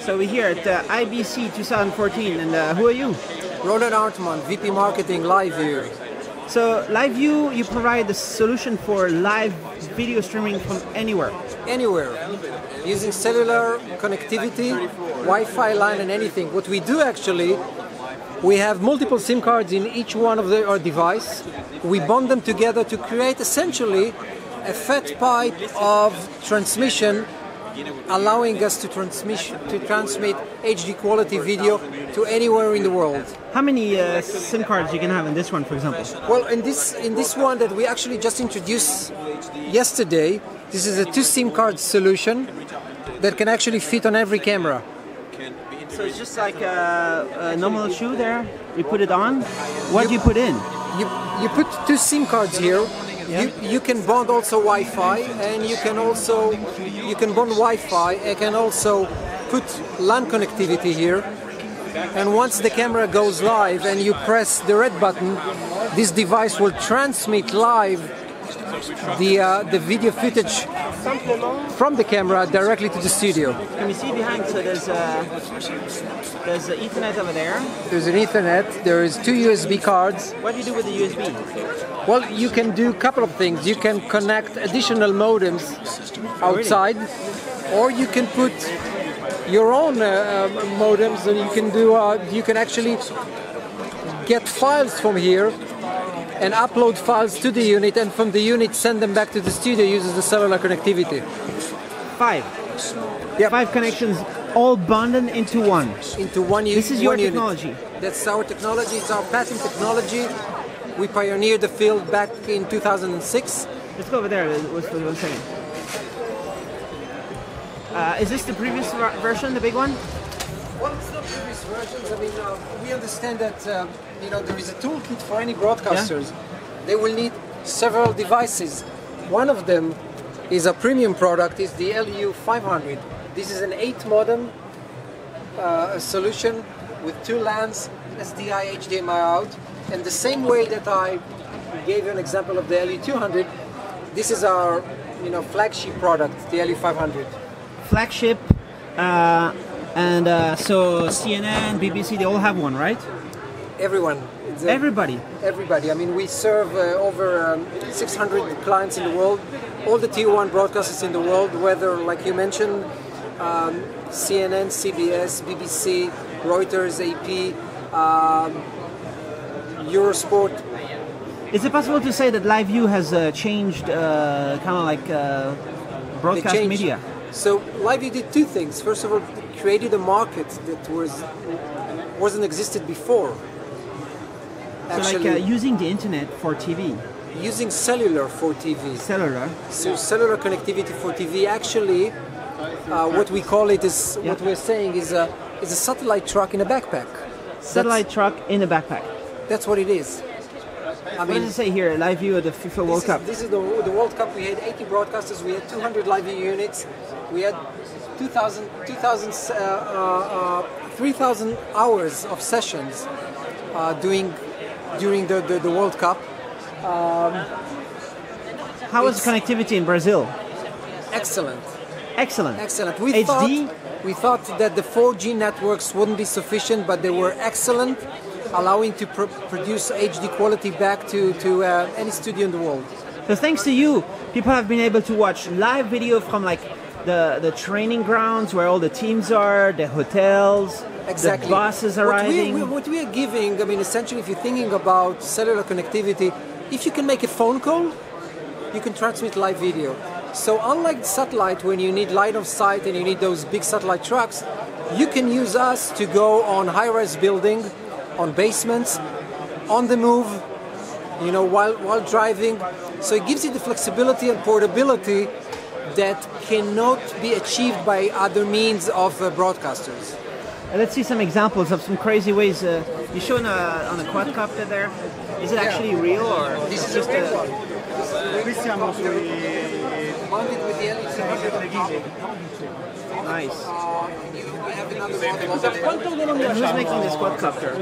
So we're here at IBC 2014, and who are you? Roland Hartmann, VP Marketing, LiveU. So LiveU, you provide the solution for live video streaming from anywhere. Anywhere, using cellular connectivity, Wi-Fi, LAN, and anything. What we do actually, we have multiple SIM cards in each one of our device. We bond them together to create essentially a fat pipe of transmission, allowing us to transmit HD quality video to anywhere in the world. How many SIM cards you can have in this one, for example? Well, in this one that we actually just introduced yesterday, this is a 2 SIM card solution that can actually fit on every camera. So it's just like a normal shoe there. You put it on. What do you put in? You put 2 SIM cards here. Yeah. You can bond also Wi-Fi, and you can bond Wi-Fi. I can also put LAN connectivity here. And once the camera goes live and you press the red button, this device will transmit live the video footage from the camera directly to the studio. Can you see behind? So there's the Ethernet over there. There's an Ethernet. There is 2 USB cards. What do you do with the USB? Well, you can do a couple of things. You can connect additional modems outside, or you can put your own modems, and you can do. You can actually get files from here and upload files to the unit, and from the unit send them back to the studio using the cellular connectivity. 5. Yep. 5 connections all bundled into one. Into one unit. This is your technology. Unit. That's our technology. It's our patent technology. We pioneered the field back in 2006. Let's go over there for 1 second. Is this the previous version, the big one? Well, it's not previous versions. I mean, we understand that there is a toolkit for any broadcasters. Yeah. They will need several devices. One of them is a premium product. Is the LU500. This is an 8 modem solution with 2 LANs, SDI, HDMI out. And the same way that I gave you an example of the LU200, this is our flagship product, the LU500. Flagship. And so CNN, BBC, they all have one, right? Everyone. Everybody. I mean, we serve over 600 clients in the world, all the Tier 1 broadcasters in the world, whether, like you mentioned, CNN, CBS, BBC, Reuters, AP, Eurosport. Is it possible to say that LiveU has changed kind of like broadcast media? So LiveU did 2 things. First of all, it created a market that wasn't existed before. Actually, so like using the internet for TV. Using cellular for TV. Cellular. So cellular connectivity for TV. Actually, what we call it is what we're saying is a satellite truck in a backpack. Satellite truck in a backpack. That's what it is. I mean, what does it say here? LiveU at the FIFA World Cup. This is the World Cup. We had 80 broadcasters. We had 200 LiveU units. We had 3,000 hours of sessions during the World Cup. How is connectivity in Brazil? Excellent. Excellent. Excellent. We thought that the 4G networks wouldn't be sufficient, but they were excellent, allowing to produce HD quality back to any studio in the world. So thanks to you, people have been able to watch live video from like the training grounds where all the teams are, the hotels, exactly. The buses arriving. What we are giving, I mean, essentially, if you're thinking about cellular connectivity, if you can make a phone call, you can transmit live video. So unlike the satellite, when you need line of sight and you need those big satellite trucks, you can use us to go on high-rise building, on basements, on the move, while driving. So it gives you the flexibility and portability that cannot be achieved by other means of broadcasters. Let's see some examples of some crazy ways. You showed on a quadcopter there. Is it actually real, or this is just a real one? Nice. And who's making this quadcopter?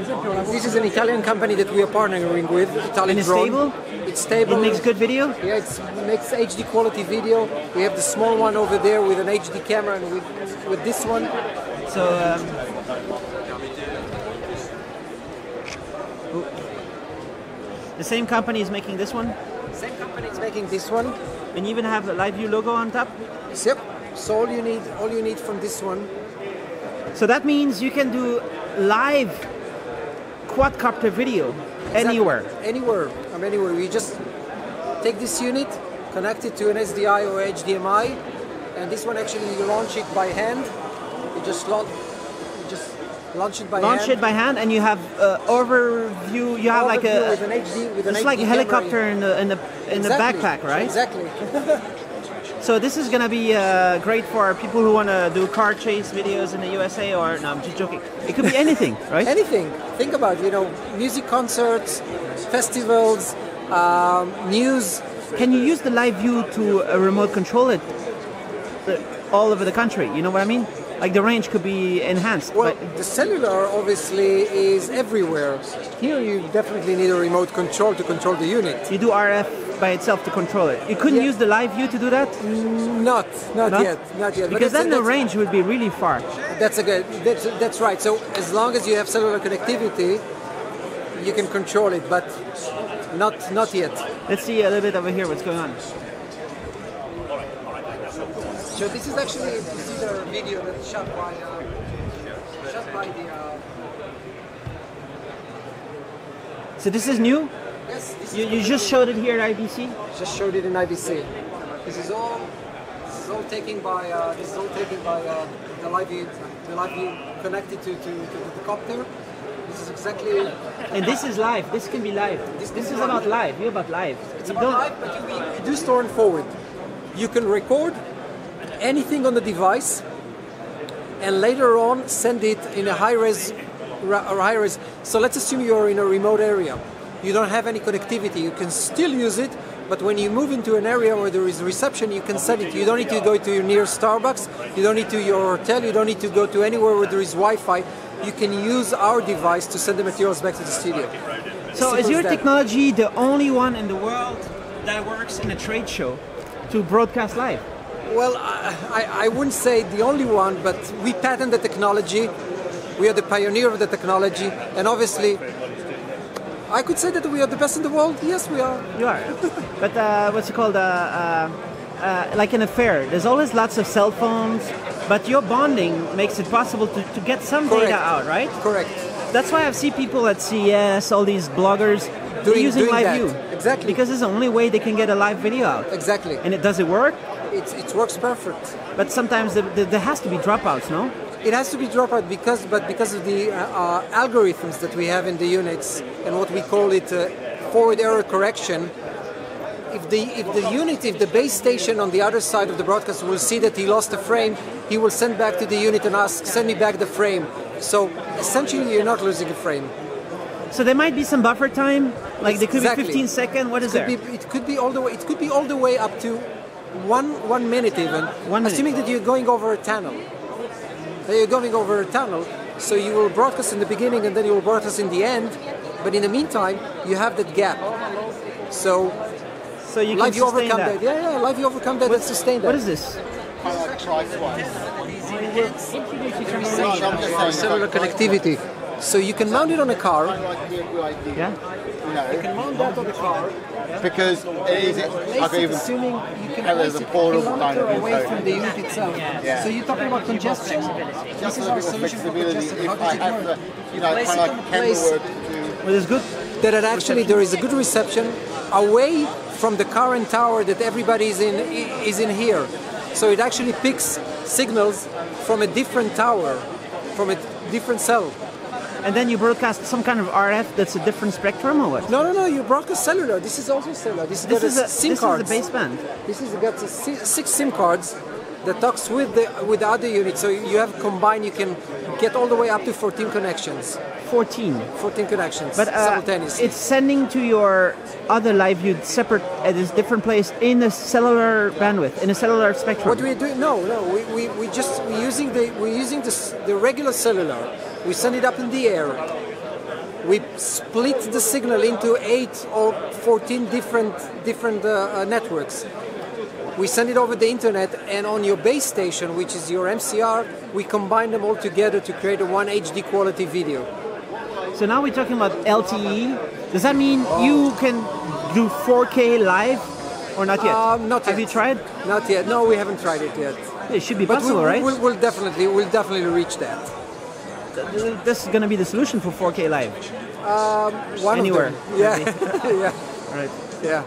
This is an Italian company that we are partnering with. Italian drone. It's stable. It makes good video? Yeah, it makes HD quality video. We have the small one over there with an HD camera, and with this one. So, the same company is making this one? Same company is making this one. And even have the LiveU logo on top? Yep. So all you need from this one. So that means you can do live quadcopter video anywhere. Anywhere, from anywhere. You just take this unit, connect it to an SDI or HDMI, and this one actually you launch it by hand. You just launch it by hand, and you have overview. You have like a with an HD, with an it's HD like a helicopter in the backpack, right? Exactly. So this is gonna be great for people who wanna do car chase videos in the USA, or no, I'm just joking. It could be anything, right? Anything. Think about it, you know, music concerts, festivals, news. Can you use the LiveU to remote control it all over the country? You know what I mean? Like the range could be enhanced. Well, the cellular obviously is everywhere. Here you definitely need a remote control to control the unit. You do RF by itself to control it. You couldn't use the LiveU to do that? Not yet. Because then the range would be really far. That's right. So as long as you have cellular connectivity, you can control it, but not yet. Let's see a little bit over here what's going on. So this is actually a video that's shot by the... So this is new? Yes. You just showed it here at IBC? Just showed it in IBC. This is all taken by the LiveU connected to the copter. This is exactly... And this is live. This can be live. This is about live. You're about live. It's about live, but you do store and forward. You can record anything on the device, and later on send it in a high res. So let's assume you're in a remote area, you don't have any connectivity, you can still use it, but when you move into an area where there is reception, you can send it. You don't need to go to your nearest Starbucks, you don't need to your hotel, you don't need to go to anywhere where there is Wi-Fi. You can use our device to send the materials back to the studio. So is your technology the only one in the world that works in a trade show to broadcast live? Well, I wouldn't say the only one, but we patent the technology. We are the pioneer of the technology, and obviously, I could say that we are the best in the world. Yes, we are. You are. But what's it called? Like in a fair, there's always lots of cell phones, but your bonding makes it possible to get some data out, right? Correct. That's why I've seen people at CES, all these bloggers, using LiveU. Exactly. Because it's the only way they can get a live video out. Exactly. And it does it work? It works perfect. But sometimes there has to be dropouts, no? It has to be dropout because of the algorithms that we have in the units, and what we call it forward error correction. If the base station on the other side of the broadcast will see that he lost a frame, he will send back to the unit and ask, send me back the frame. So essentially you're not losing a frame. So there might be some buffer time, like there could be 15 seconds, what is it? It could be all the way. It could be all the way up to one minute even. 1 minute. Assuming that you're going over a tunnel. So you will broadcast in the beginning and then you will broadcast in the end, but in the meantime you have that gap. So you can sustain that. Yeah, LiveU overcome that and sustain that. What is this? Cellular connectivity. So you can mount it on a car. Yeah. You can mount that on the car. Because it is, assuming you can place it a kilometer away from the unit itself. Yeah. So you're talking about congestion. This is our solution for congestion. How does it work? There is a good reception away from the current tower that everybody is in here. So it actually picks signals from a different tower, from a different cell. And then you broadcast some kind of RF that's a different spectrum or what? No, you broadcast cellular. This is also cellular. This is a SIM card. This is the baseband. This has got 6 SIM cards that talks with the other unit. So you have combined, you can get all the way up to 14 connections. 14 connections, but simultaneously. It's sending to your other LiveU separate at a different place in a cellular bandwidth, in a cellular spectrum. What we do? We're using the regular cellular. We send it up in the air. We split the signal into 8 or 14 different networks. we send it over the internet, and on your base station, which is your MCR, we combine them all together to create a one HD quality video. So now we're talking about LTE. Does that mean you can do 4K live or not yet? Not yet. Have you tried? Not yet. No, we haven't tried it yet. It should be possible, right? We'll definitely reach that. This is going to be the solution for 4K live. Anywhere. Yeah. Yeah. Right. Yeah.